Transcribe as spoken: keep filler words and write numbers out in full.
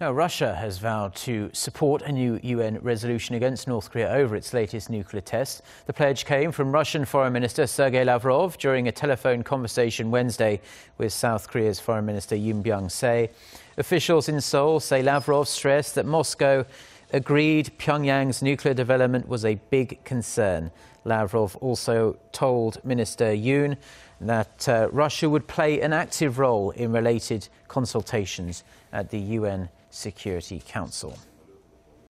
Now, Russia has vowed to support a new U N resolution against North Korea over its latest nuclear test. The pledge came from Russian Foreign Minister Sergei Lavrov during a telephone conversation Wednesday with South Korea's Foreign Minister Yoon Byung-se. Officials in Seoul say Lavrov stressed that Moscow agreed Pyongyang's nuclear development was a big concern. Lavrov also told Minister Yoon that uh, Russia would play an active role in related consultations at the U N Security Council.